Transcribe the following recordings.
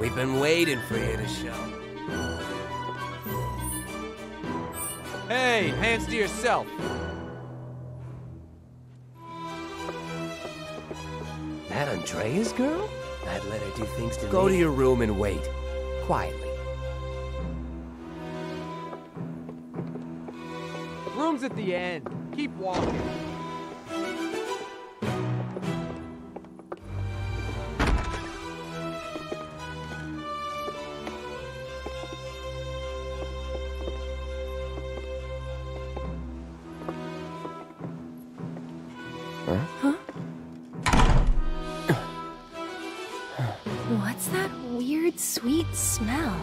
We've been waiting for you to show. Hey, hands to yourself. That Andrea's girl? I'd let her do things to me. Go to your room and wait. Quietly. Room's at the end. Keep walking. Smell.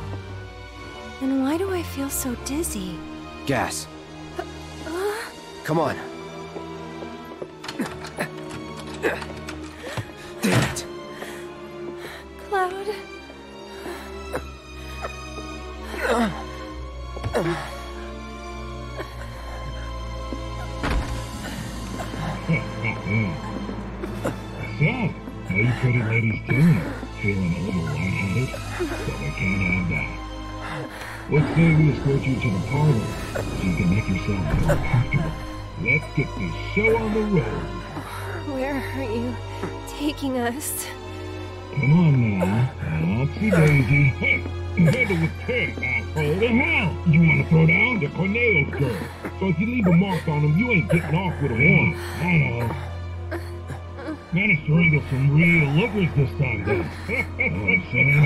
And why do I feel so dizzy? Gas. Come on. Damn it. Cloud. So, how you pretty ladies doing? Feeling a little lightheaded? But I can't have that. Let's say we escort you to the parlor, so you can make yourself more comfortable. Let's get this show on the road. Where are you taking us? Come on now. Oopsie-daisy. Hey, handle the pig, asshole. The hell? You want to throw down the Corneo's girl? So if you leave a mark on him, you ain't getting off with a warning. I know. Managed to wrangle some real lookers this time, though. You know what I'm saying?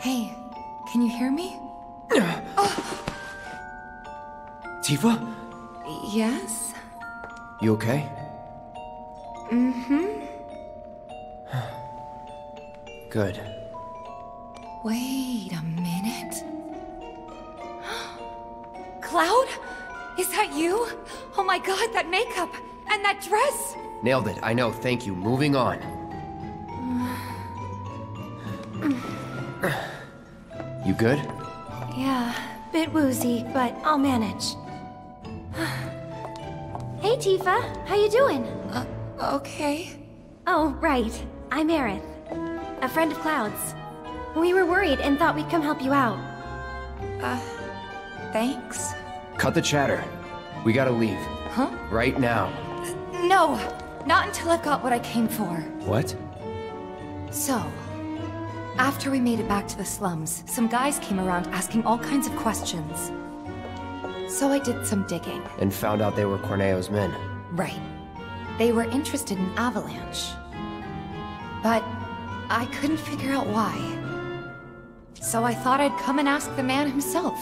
Hey, can you hear me? Tifa? Yes? You okay? Mm-hmm. Good. Wait a minute. Cloud? Is that you? Oh my god, that makeup! And that dress! Nailed it, I know, thank you. Moving on. You good? Yeah, bit woozy, but I'll manage. Hey Tifa, how you doing? Okay. Oh, right. I'm Aerith, a friend of Cloud's. We were worried and thought we'd come help you out. Thanks. Cut the chatter. We gotta leave. Huh? Right now. No! Not until I've got what I came for. What? So, after we made it back to the slums, some guys came around asking all kinds of questions. So I did some digging. And found out they were Corneo's men. Right. They were interested in Avalanche. But I couldn't figure out why. So I thought I'd come and ask the man himself.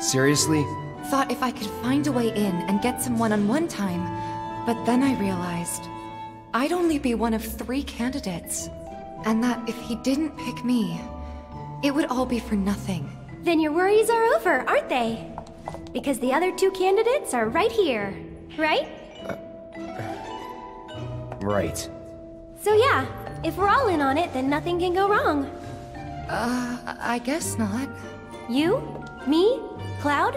Seriously? Thought if I could find a way in and get some one-on-one time, but then I realized I'd only be one of 3 candidates, and that if he didn't pick me, it would all be for nothing. Then your worries are over, aren't they? Because the other 2 candidates are right here, right? Right. So yeah, if we're all in on it, then nothing can go wrong. I guess not. You? Me? Cloud?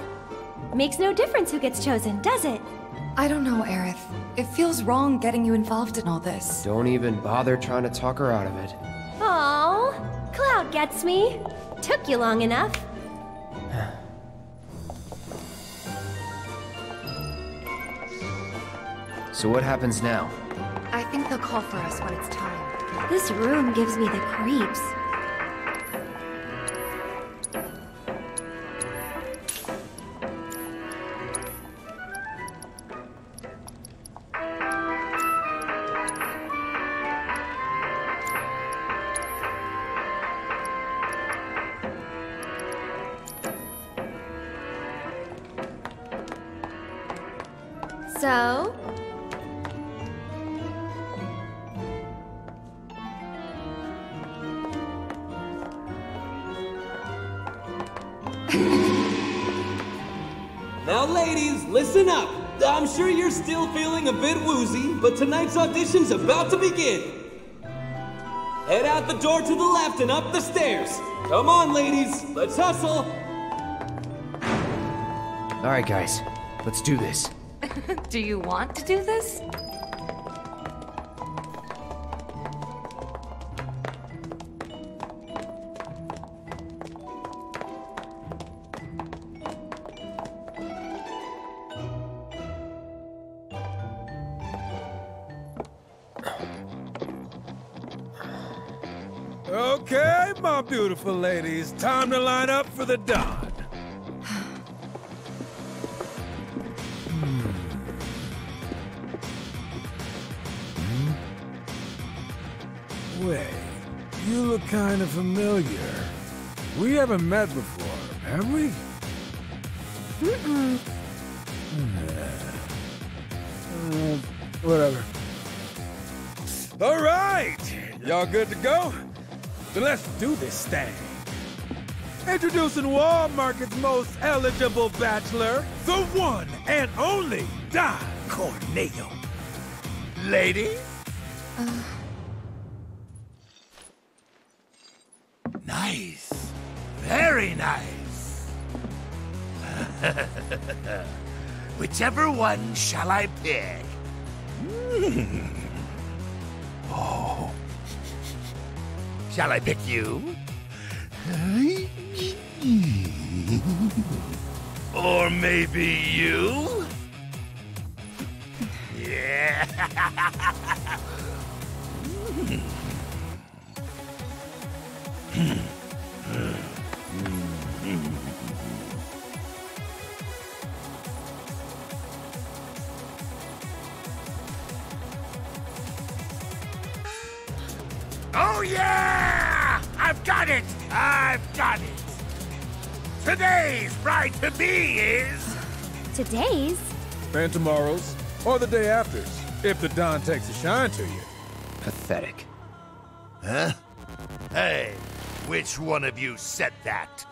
Makes no difference who gets chosen, does it? I don't know, Aerith. It feels wrong getting you involved in all this. Don't even bother trying to talk her out of it. Aww, Cloud gets me. Took you long enough. So what happens now? I think they'll call for us when it's time. This room gives me the creeps. So? Now ladies, listen up! I'm sure you're still feeling a bit woozy, but tonight's audition's about to begin! Head out the door to the left and up the stairs! Come on ladies, let's hustle! Alright guys, let's do this. Do you want to do this? Okay, my beautiful ladies, time to line up for the Don. Wait, you look kind of familiar. We haven't met before, have we? Mm-mm. Whatever. All right, y'all good to go? Then let's do this thing. Introducing Walmart's most eligible bachelor, the one and only Don Corneo. Ladies? Nice. Very nice. Whichever one shall I pick? Oh. Shall I pick you? Or maybe you? Yeah. Oh yeah! I've got it! I've got it! Today's bride to be is... Today's? And tomorrow's, or the day after's, if the Don takes a shine to you. Pathetic. Huh? Hey, which one of you said that?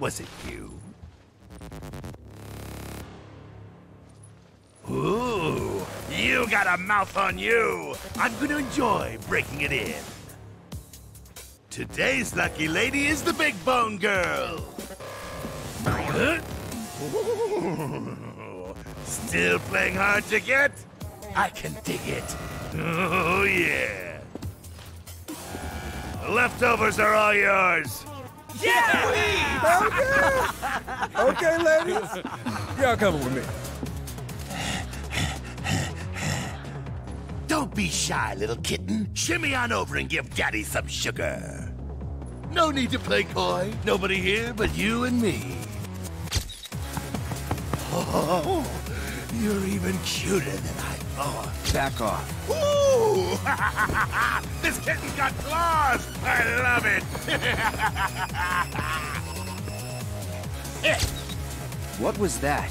Was it you? Ooh, you got a mouth on you. I'm gonna enjoy breaking it in. Today's lucky lady is the Big Bone Girl. Still playing hard to get? I can dig it. Oh, yeah. The leftovers are all yours. Yeah! Okay. Okay, ladies. Y'all coming with me. Don't be shy, little kitten. Shimmy on over and give Daddy some sugar. No need to play coy. Nobody here but you and me. Oh, you're even cuter than I thought. Back off. Ooh! This kitten's got claws! I love it! What was that?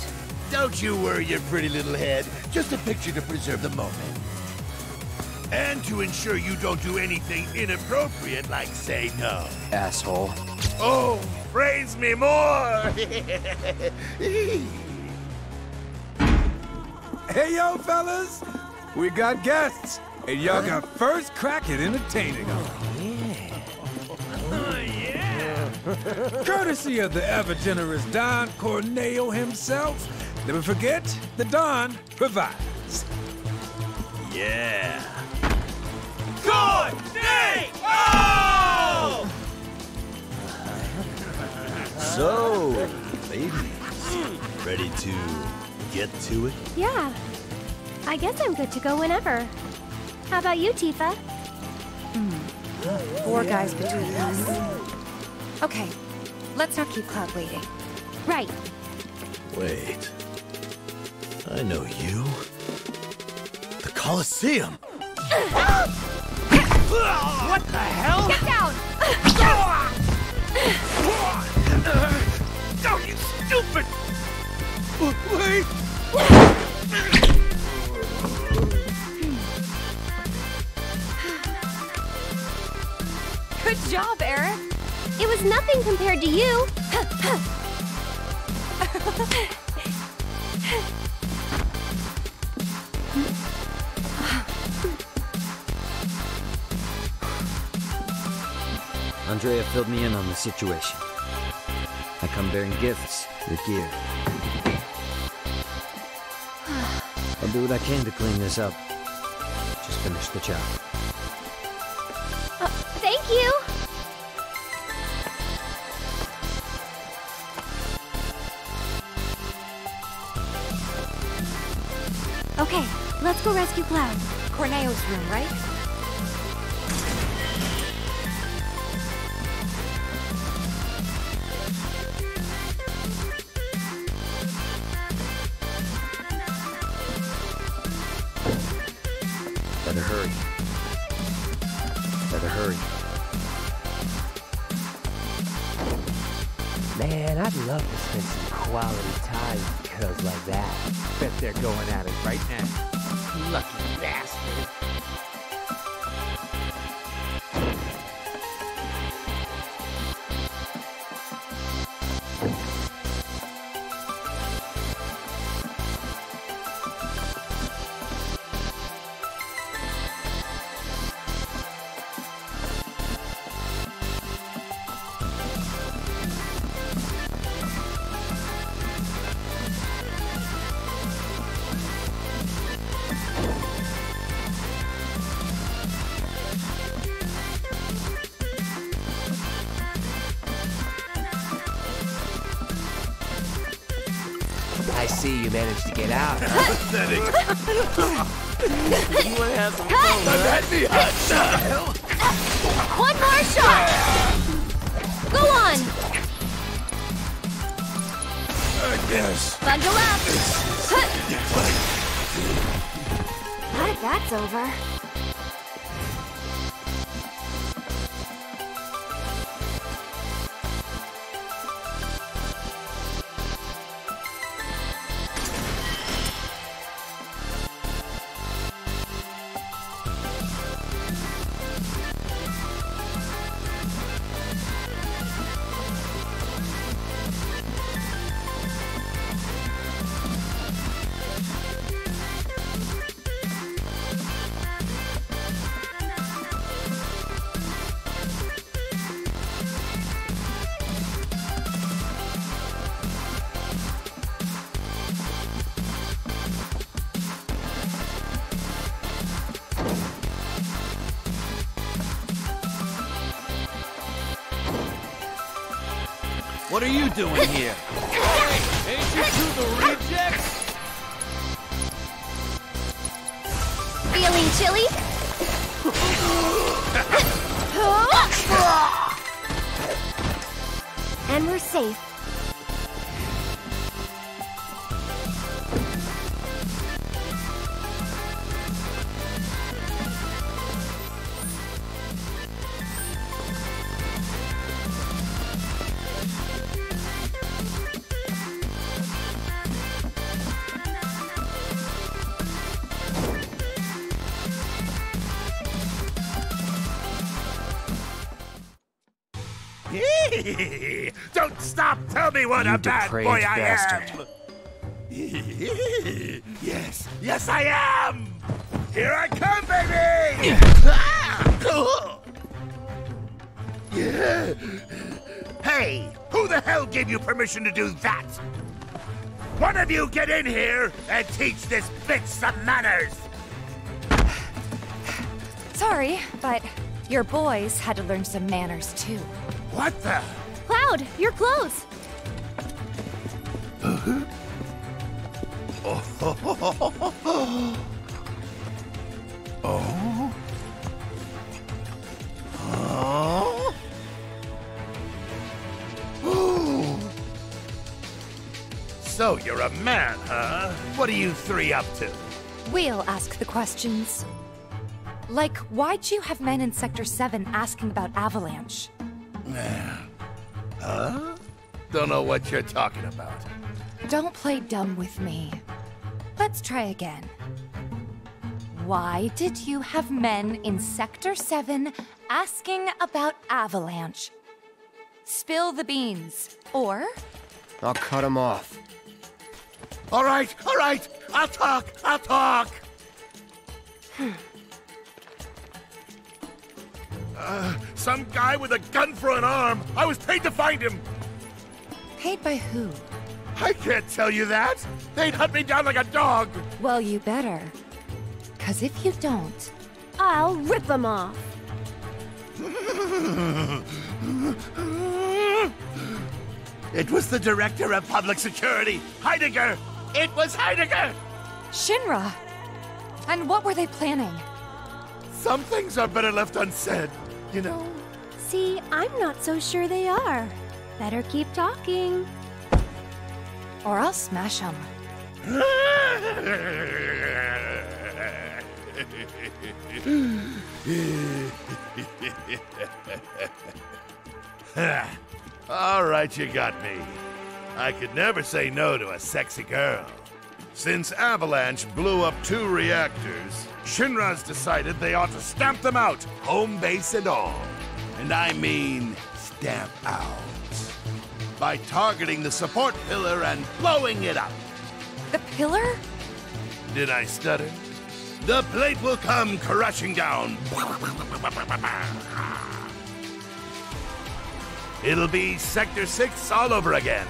Don't you worry your pretty little head. Just a picture to preserve the moment. And to ensure you don't do anything inappropriate, like say no. Asshole. Oh, praise me more! Hey, yo, fellas! We got guests, and y'all got first crack at entertaining them. Oh, yeah! Courtesy of the ever-generous Don Corneo himself, never forget, the Don provides. Yeah! Corneo! So, ladies, ready to get to it? Yeah. I guess I'm good to go whenever. How about you, Tifa? Four guys between us. Okay, let's not keep Cloud waiting. Right. Wait. I know you. The Colosseum! What the hell? Get down! Oh, you stupid! Wait! Good job, Eric. It was nothing compared to you. Andrea filled me in on the situation. I come bearing gifts, your gear. I'll do what I can to clean this up. Just finish the job. Thank you! Okay. Let's go rescue Cloud. Corneo's room, right? Better hurry. Man, I'd love to spend some quality time with girls like that. Bet they're going at it right now. Lucky bastard. Managed to get out. Pathetic. You want to have some fun? Let me hurt you. One more shot. Go on. Yes. Bundle up. Not if that's over. What are you doing here? Ain't you two the rejects? Feeling chilly? And we're safe. Don't stop! Tell me what a bad boy I am! Yes, I am! Here I come, baby! Hey, who the hell gave you permission to do that? One of you get in here and teach this bitch some manners! Sorry, but your boys had to learn some manners too. What the? Cloud, you're close. So you're a man, huh? What are you three up to? We'll ask the questions. Like, why'd you have men in Sector 7 asking about Avalanche? Huh? Don't know what you're talking about. Don't play dumb with me. Let's try again. Why did you have men in Sector 7 asking about Avalanche? Spill the beans, or... I'll cut them off. All right! I'll talk! Some guy with a gun for an arm. I was paid to find him. Paid by who? I can't tell you that. They'd hunt me down like a dog. Well, you better. 'Cause if you don't, I'll rip them off. It was the director of public security, Heidegger. It was Heidegger. Shinra. And what were they planning? Some things are better left unsaid, you know? See, I'm not so sure they are. Better keep talking. Or I'll smash them. All right, you got me. I could never say no to a sexy girl. Since Avalanche blew up 2 reactors, Shinra's decided they ought to stamp them out, home base and all. And I mean, stamp out. By targeting the support pillar and blowing it up. The pillar? Did I stutter? The plate will come crashing down. It'll be Sector 6 all over again.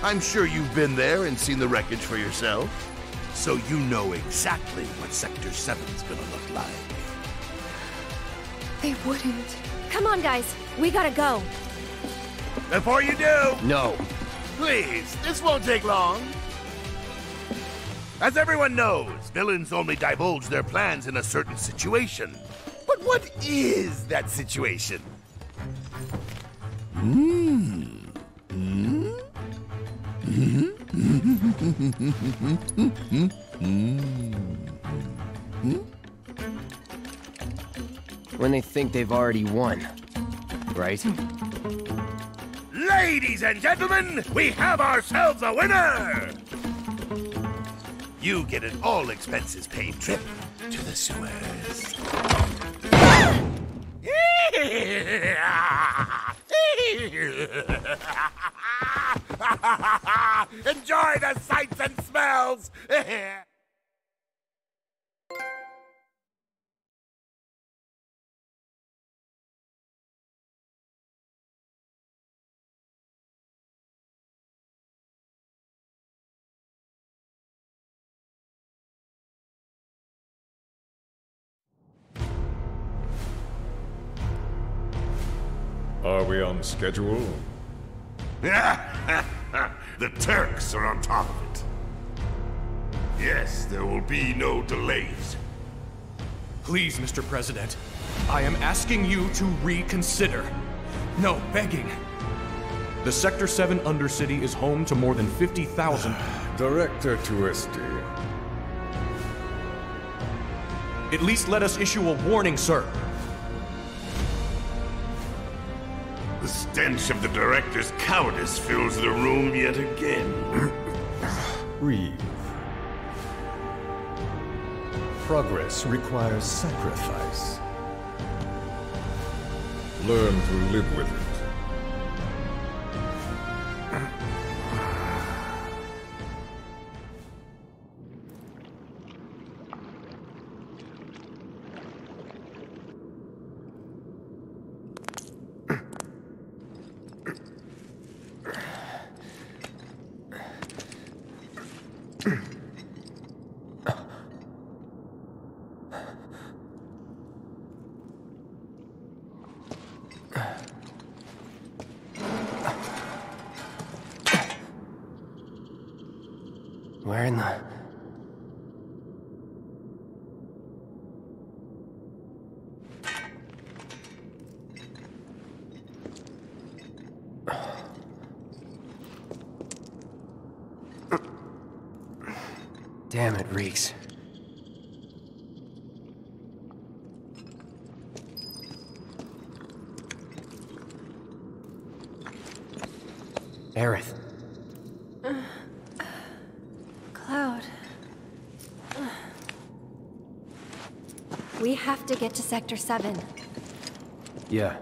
I'm sure you've been there and seen the wreckage for yourself. So you know exactly what Sector 7's gonna look like. They wouldn't. Come on, guys. We gotta go. Before you do... No. Please, this won't take long. As everyone knows, villains only divulge their plans in a certain situation. But what is that situation? When they think they've already won, right? Ladies and gentlemen, we have ourselves a winner! You get an all-expenses-paid trip to the sewers. Enjoy the sights and smells! Are we on schedule? The Turks are on top of it. Yes, there will be no delays. Please, Mr. President, I am asking you to reconsider. No, begging. The Sector 7 Undercity is home to more than 50,000... Director Twisty. At least let us issue a warning, sir. The stench of the director's cowardice fills the room yet again. Reeve. Progress requires sacrifice. Learn to live with Damn it, reeks. Aerith. Cloud. We have to get to Sector 7. Yeah.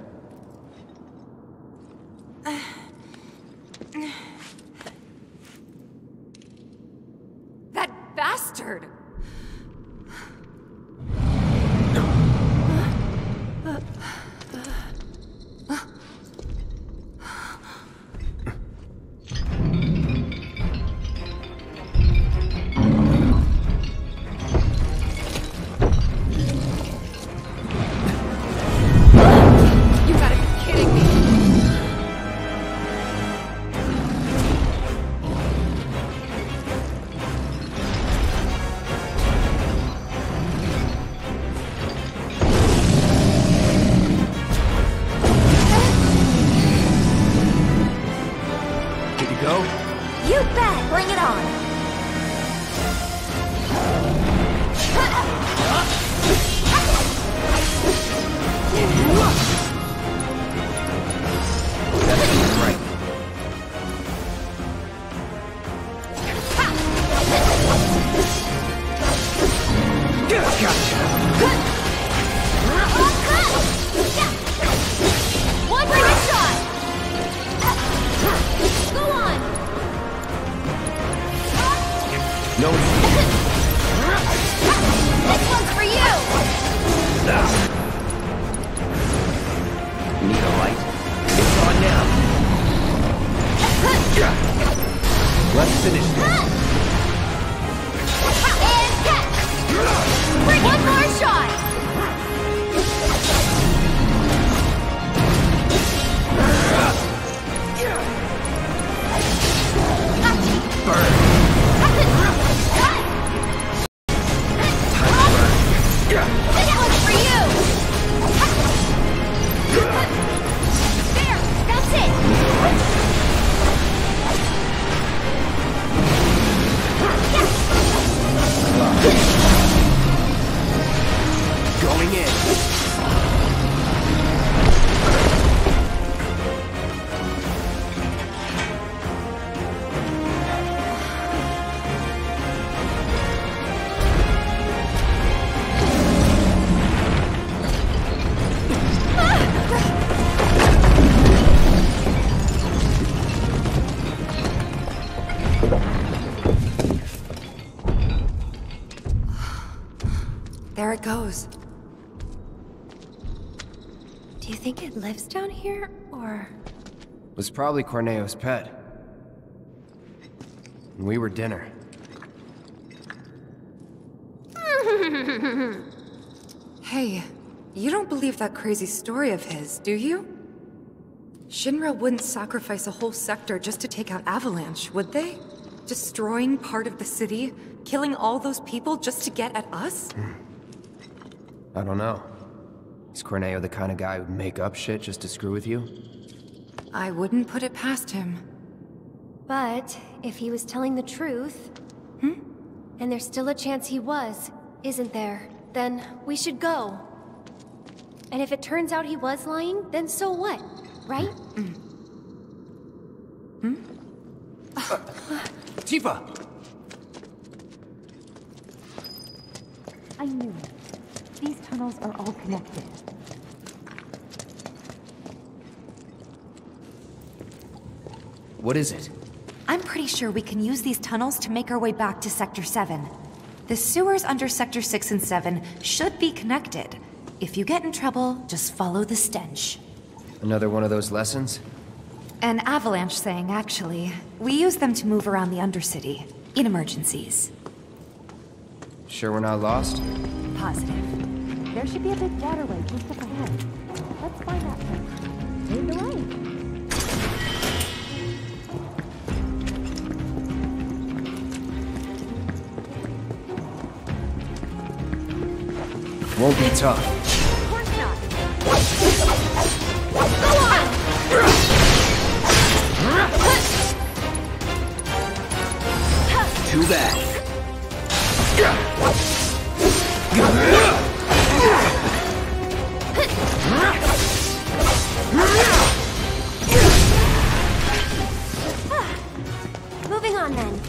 There it goes. Do you think it lives down here, or...? It was probably Corneo's pet. And we were dinner. Hey, you don't believe that crazy story of his, do you? Shinra wouldn't sacrifice a whole sector just to take out Avalanche, would they? Destroying part of the city, killing all those people just to get at us? I don't know. Is Corneo the kind of guy who'd make up shit just to screw with you? I wouldn't put it past him. But if he was telling the truth, and there's still a chance he was, isn't there? Then we should go. And if it turns out he was lying, then so what, right? Tifa! I knew it. These tunnels are all connected. What is it? I'm pretty sure we can use these tunnels to make our way back to Sector 7. The sewers under Sector 6 and 7 should be connected. If you get in trouble, just follow the stench. Another one of those lessons? An Avalanche thing, actually. We use them to move around the Undercity, in emergencies. Sure we're not lost? Positive. There should be a big waterway just up ahead. Let's find that place. Lead the way. Won't be tough. Of course not. Go on! Too bad. Moving on then.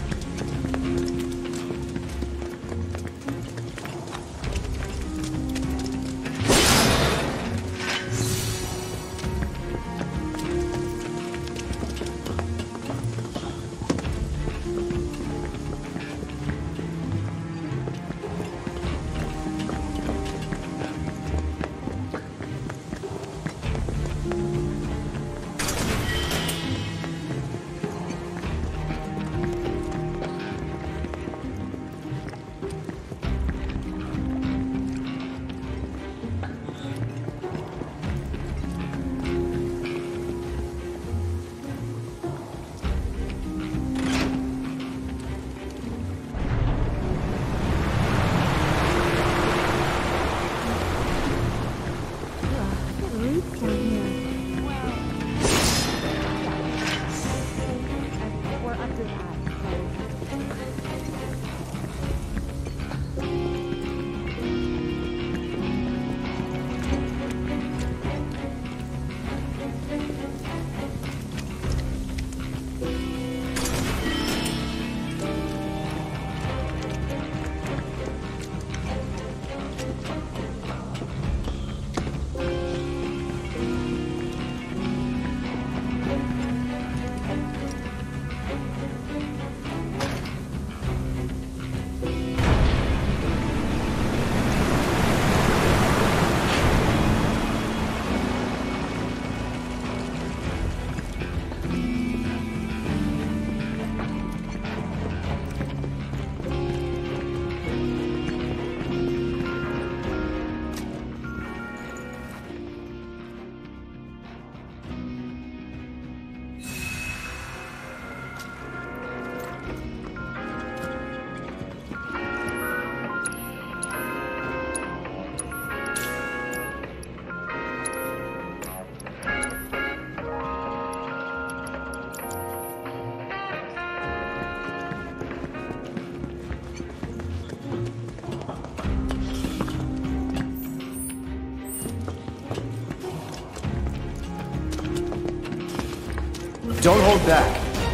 Don't hold back.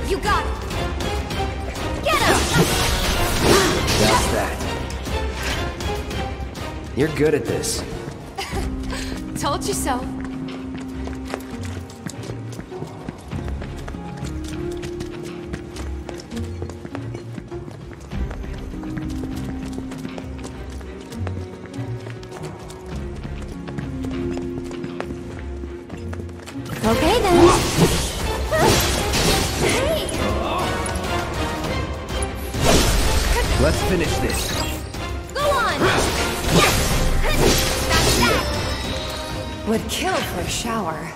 You got it. Get him! That's that. You're good at this. Told you so. Okay then. Let's finish this. Go on. That's that. Would kill for a shower.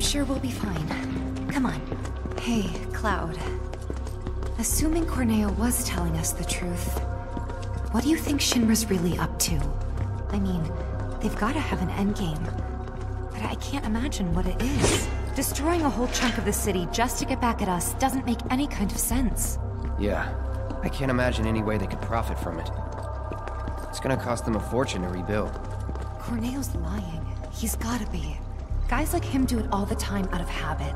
Sure, we'll be fine. Come on. Hey, Cloud. Assuming Corneo was telling us the truth, what do you think Shinra's really up to? I mean, they've got to have an endgame, but I can't imagine what it is. Destroying a whole chunk of the city just to get back at us doesn't make any kind of sense. Yeah, I can't imagine any way they could profit from it. It's gonna cost them a fortune to rebuild. Corneo's lying. He's gotta be. Guys like him do it all the time out of habit.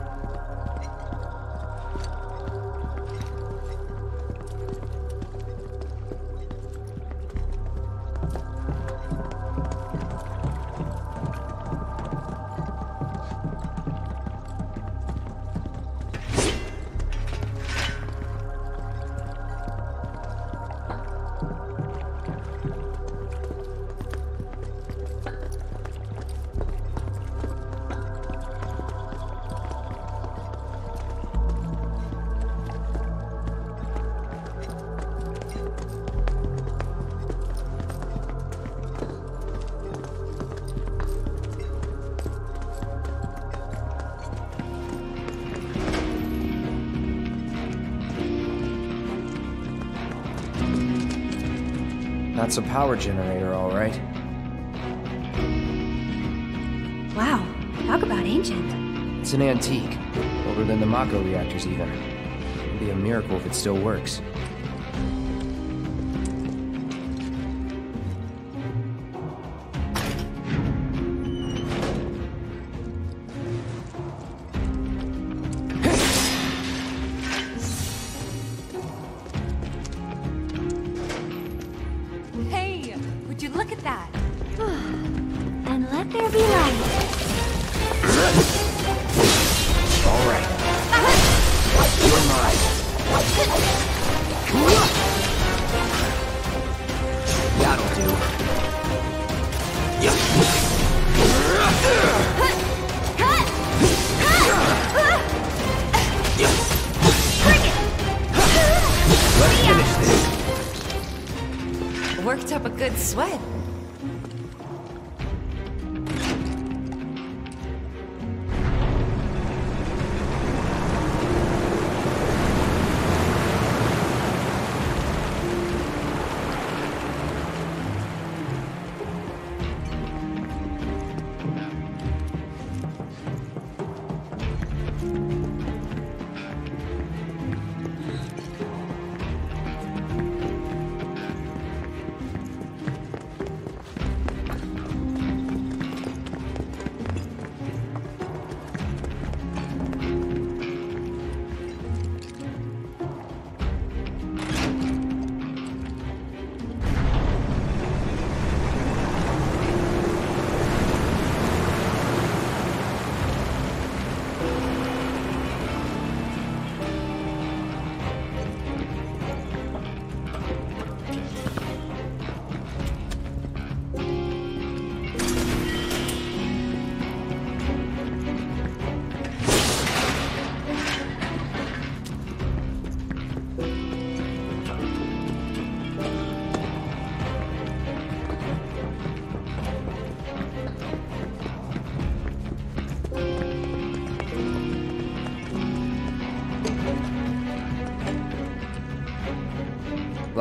That's a power generator, all right. Wow, talk about ancient. It's an antique, older than the Mako reactors even. It'd be a miracle if it still works.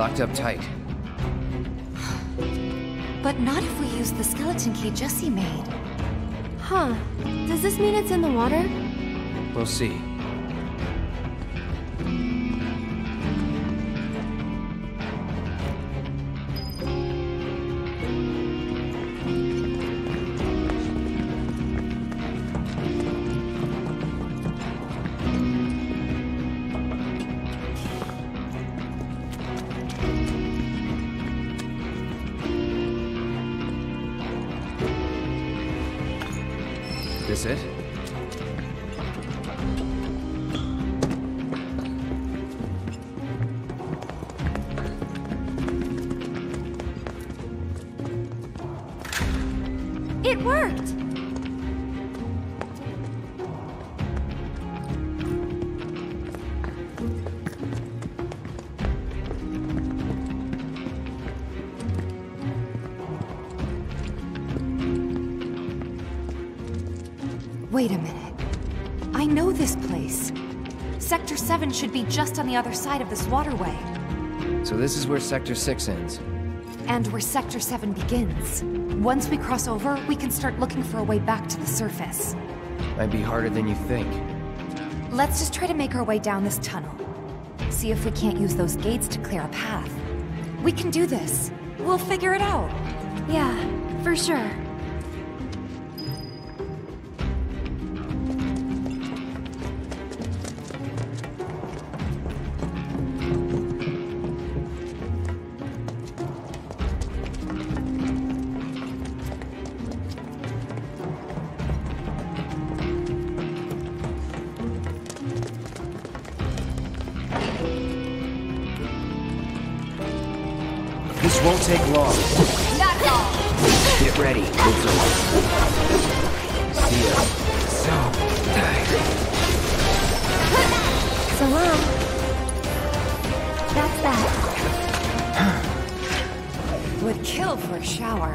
Locked up tight. But not if we use the skeleton key Jesse made. Huh. Does this mean it's in the water? We'll see. It? It worked. Wait a minute. I know this place. Sector 7 should be just on the other side of this waterway. So this is where Sector 6 ends. And where Sector 7 begins. Once we cross over, we can start looking for a way back to the surface. Might be harder than you think. Let's just try to make our way down this tunnel. See if we can't use those gates to clear a path. We can do this. We'll figure it out. Yeah, for sure. This won't take long. Not long. Get ready. It's over. See ya. So nice. So long. That's that. Would kill for a shower.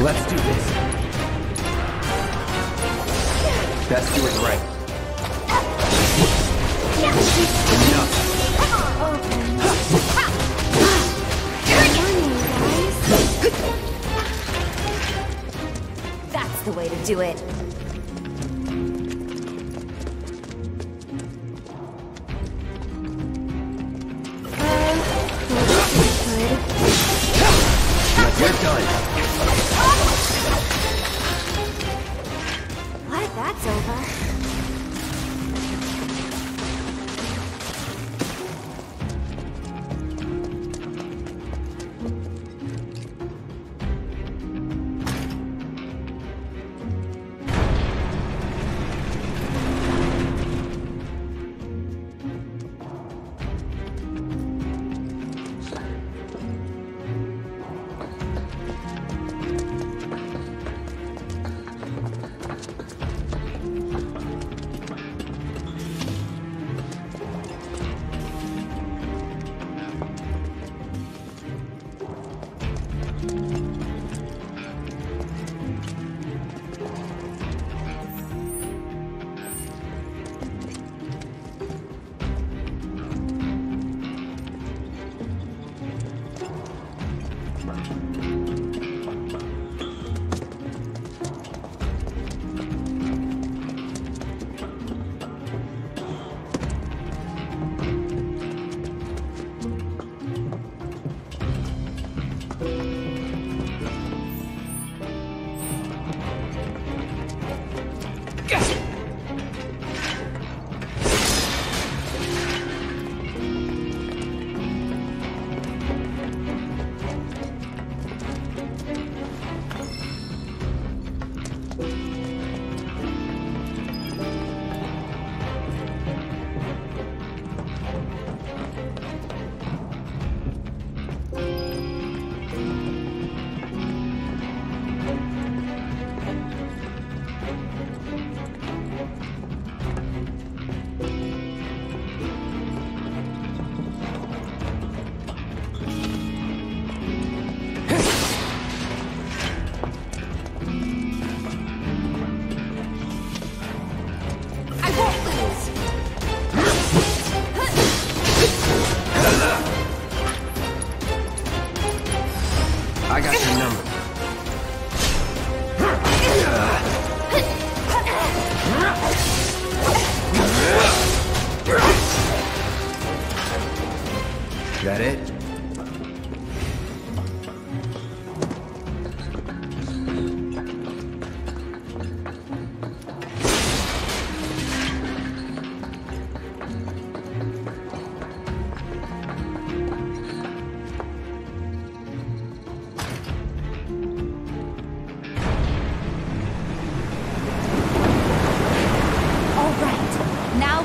Let's do this. Best do it right. Enough. Oh. That's the way to do it.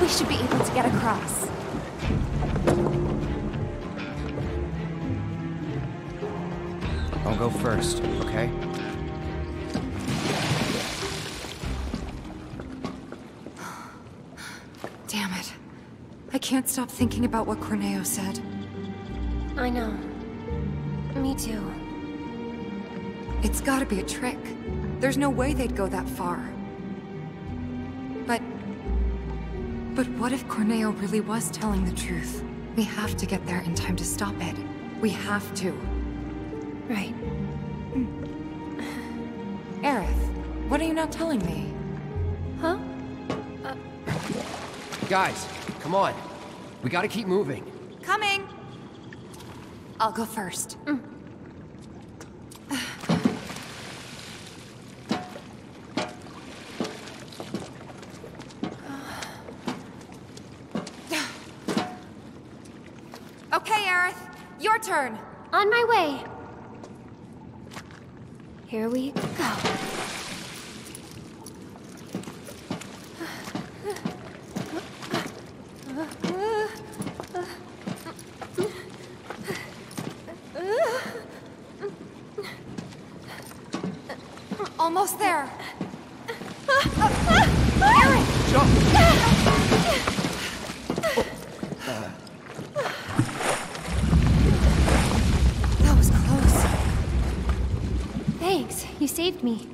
We should be able to get across. I'll go first, okay? Damn it. I can't stop thinking about what Corneo said. I know. Me too. It's gotta be a trick. There's no way they'd go that far. But what if Corneo really was telling the truth? We have to get there in time to stop it. We have to. Right. Aerith, what are you not telling me? Huh? Guys, come on. We gotta keep moving. Coming! I'll go first. Turn. On my way. Here we go. Almost there. Aaron, jump. You saved me.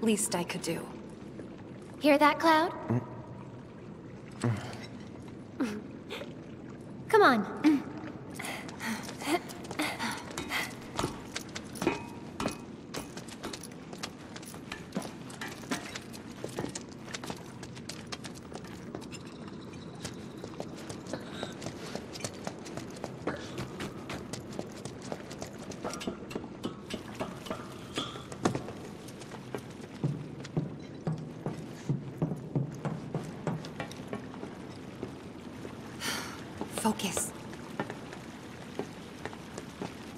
Least I could do. Hear that, Cloud? Come on. Focus.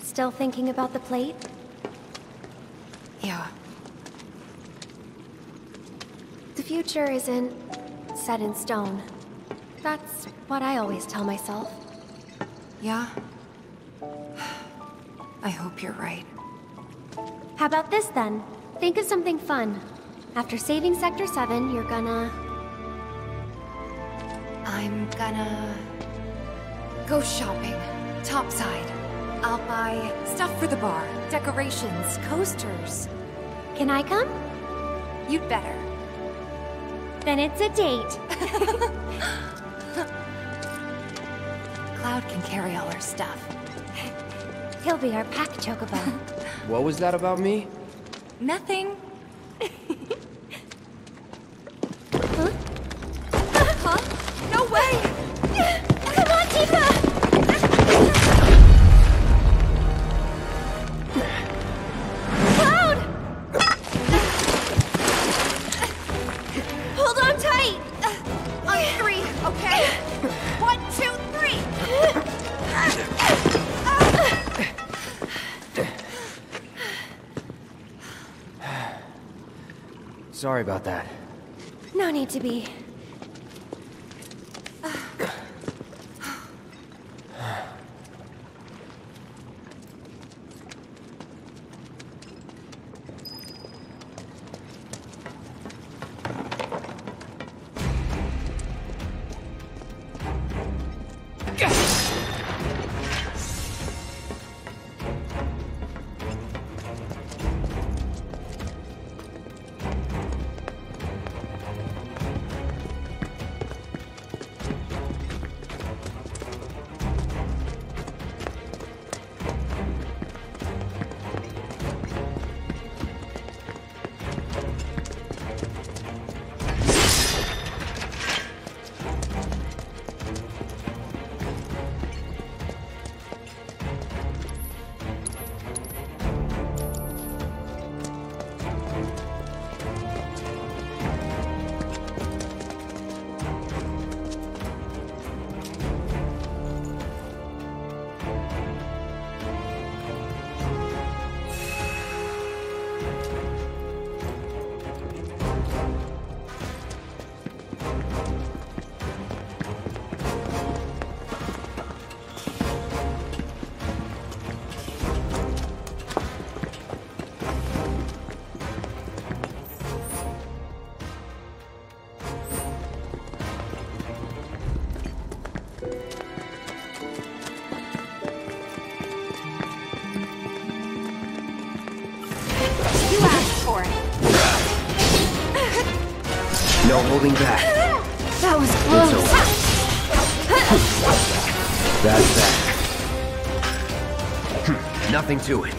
Still thinking about the plate? Yeah. The future isn't set in stone. That's what I always tell myself. Yeah? I hope you're right. How about this then? Think of something fun. After saving Sector 7, you're gonna... I'm gonna... go shopping. Topside. I'll buy stuff for the bar, decorations, coasters. Can I come? You'd better. Then it's a date. Cloud can carry all our stuff. He'll be our pack chocobo. What was that about me? Nothing. Huh? Huh? No way! Sorry about that. No need to be. No holding back. That was close. It's over. That's that. Nothing to it.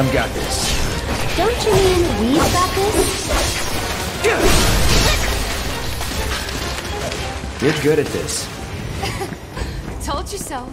I've got this. Don't you mean we've got this? You're good at this. Told you so.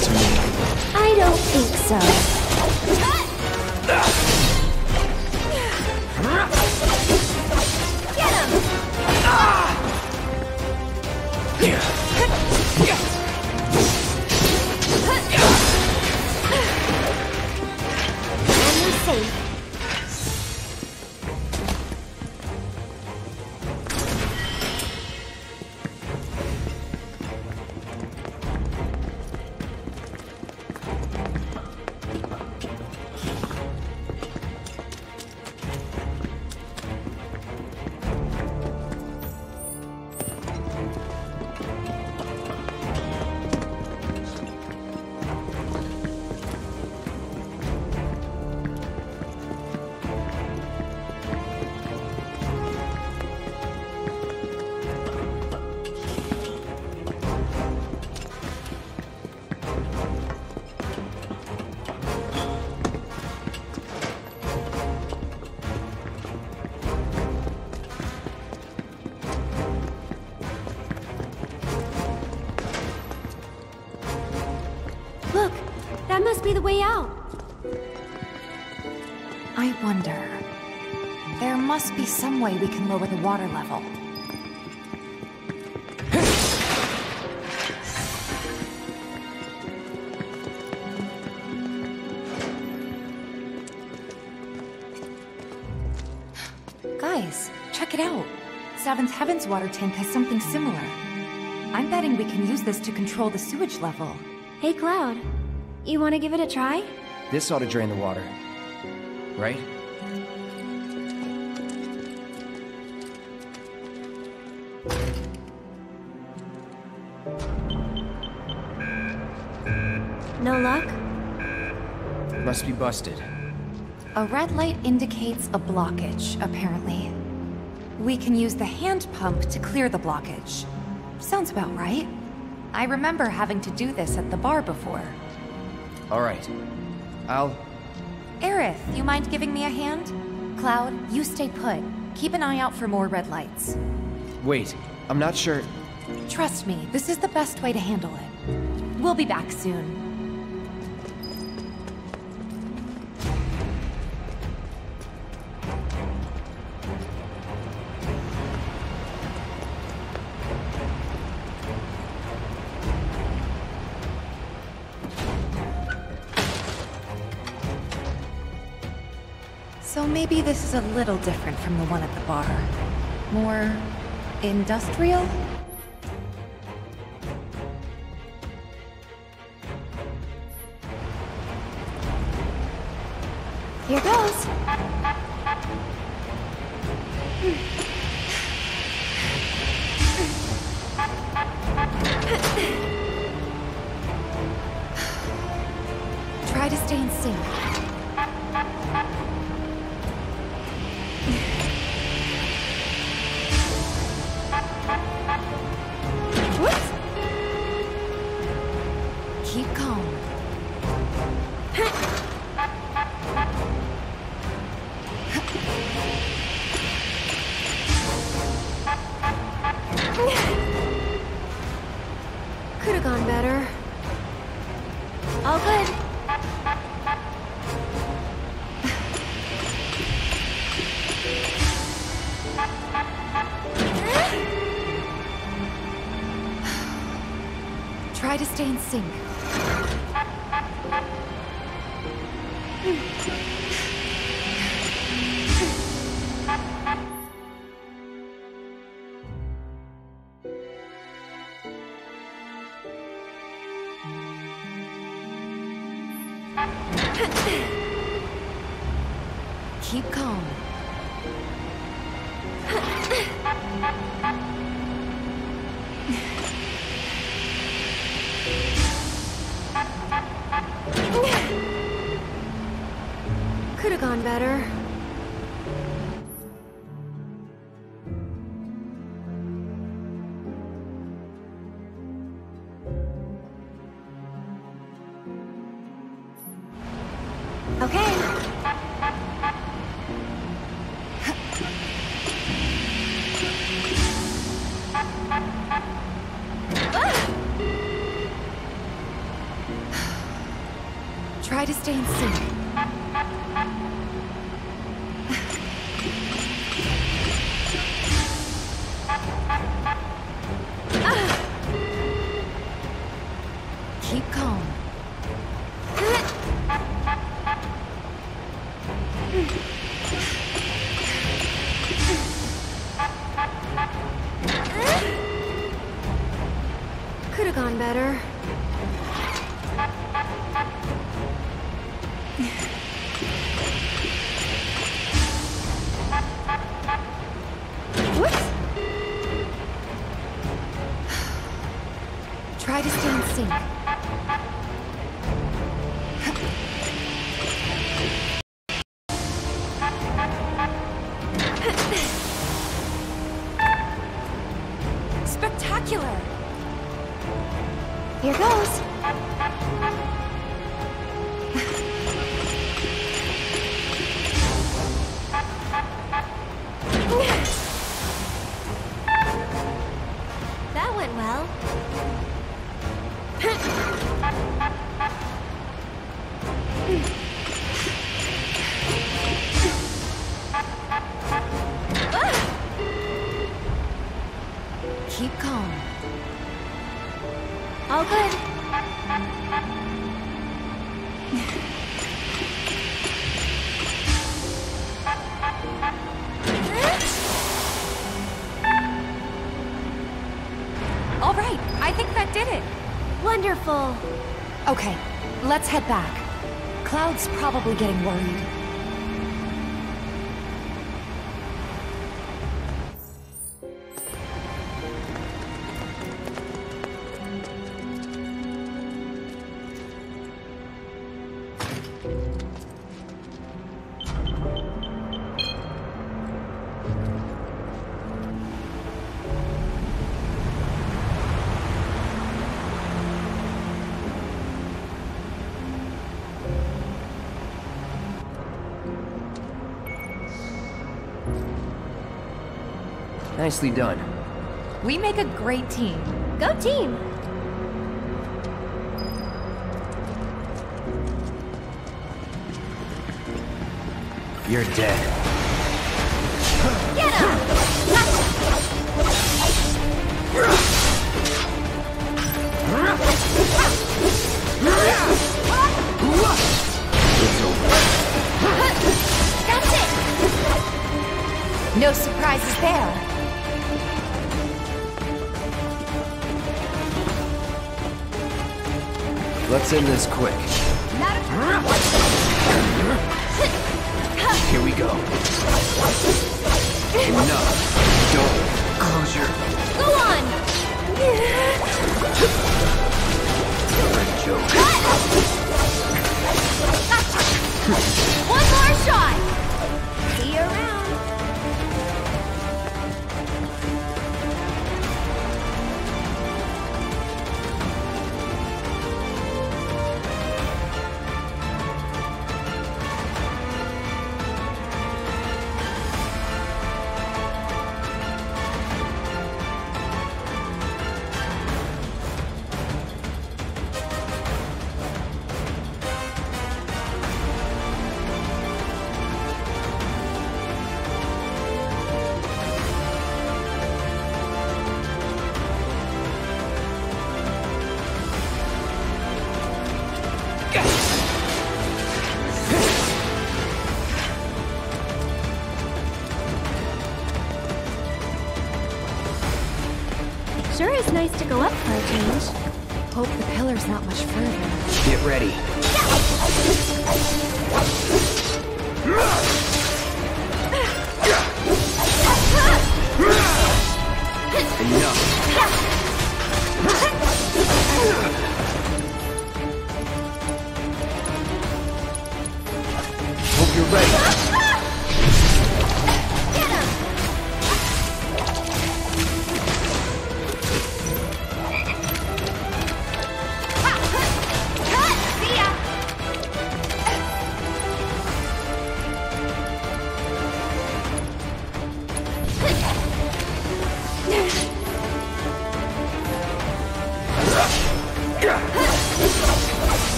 I don't think so. Get him! And we're safe. That must be the way out. I wonder... There must be some way we can lower the water level. Guys, check it out. Seventh Heaven's water tank has something similar. I'm betting we can use this to control the sewage level. Hey, Cloud. You want to give it a try? This ought to drain the water. Right? No luck? Must be busted. A red light indicates a blockage, apparently. We can use the hand pump to clear the blockage. Sounds about right. I remember having to do this at the bar before. All right. Aerith, you mind giving me a hand? Cloud, you stay put. Keep an eye out for more red lights. Wait, I'm not sure... Trust me, this is the best way to handle it. We'll be back soon. So maybe this is a little different from the one at the bar. More... industrial? Here goes! Try to stay in sync. Try to stay in sync. Keep calm. Could've gone better. Okay. Try to stay in sync. Keep calm. Could have gone better. Try to stay in sync. Spectacular! Here goes! That went well. Wonderful. Okay, let's head back. Cloud's probably getting worried. Nicely done. We make a great team. Go team! You're dead. Get him! It's over. That's it! No surprises there. Let's end this quick. Here we go. Enough. Don't close your... Go on! Great joke. One more shot! See you around.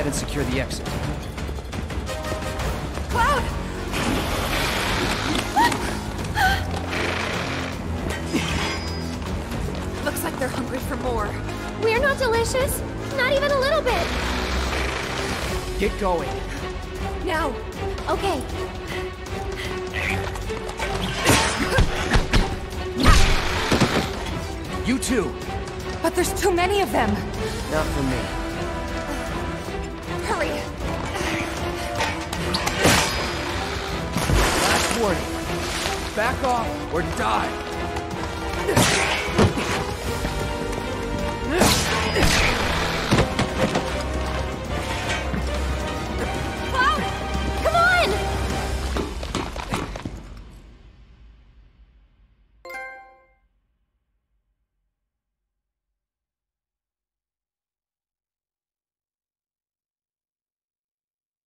And secure the exit. Cloud! Looks like they're hungry for more. We're not delicious. Not even a little bit. Get going. Now. Okay. You too. But there's too many of them. Not for me. Back off or die!